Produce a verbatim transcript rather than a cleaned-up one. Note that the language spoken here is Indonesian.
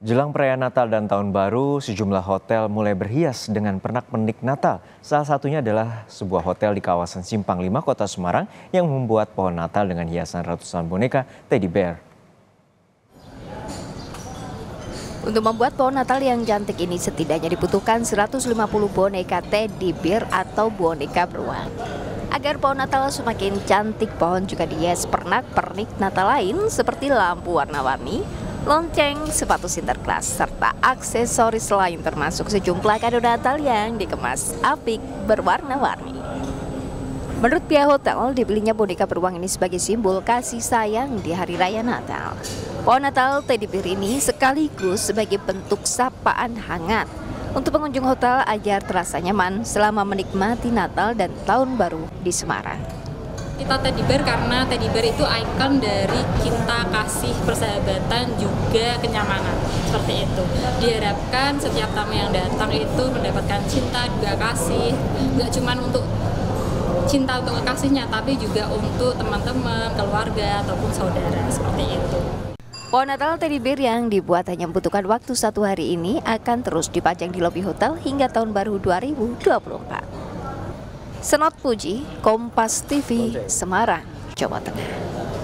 Jelang perayaan Natal dan Tahun Baru, sejumlah hotel mulai berhias dengan pernak-pernik Natal. Salah satunya adalah sebuah hotel di kawasan Simpang Lima, Kota Semarang yang membuat pohon Natal dengan hiasan ratusan boneka teddy bear. Untuk membuat pohon Natal yang cantik ini setidaknya dibutuhkan seratus lima puluh boneka teddy bear atau boneka beruang. Agar pohon Natal semakin cantik, pohon juga dihias pernak-pernik Natal lain seperti lampu warna-warni, lonceng, sepatu Sinterklas, serta aksesoris lain termasuk sejumlah kado Natal yang dikemas apik berwarna-warni. Menurut pihak hotel, dibelinya boneka beruang ini sebagai simbol kasih sayang di hari raya Natal. Pohon Natal teddy bear ini sekaligus sebagai bentuk sapaan hangat untuk pengunjung hotel agar terasa nyaman selama menikmati Natal dan Tahun Baru di Semarang. Kita teddy bear karena teddy bear itu ikon dari cinta, kasih, persahabatan, juga kenyamanan. Seperti itu. Diharapkan setiap tamu yang datang itu mendapatkan cinta, juga kasih. Nggak cuma untuk cinta untuk kasihnya, tapi juga untuk teman-teman, keluarga, ataupun saudara. Seperti itu. Pohon Natal teddy bear yang dibuat hanya membutuhkan waktu satu hari ini akan terus dipajang di lobi hotel hingga Tahun Baru dua ribu dua puluh empat. Senot Puji, Kompas T V, Semarang, Jawa Tengah.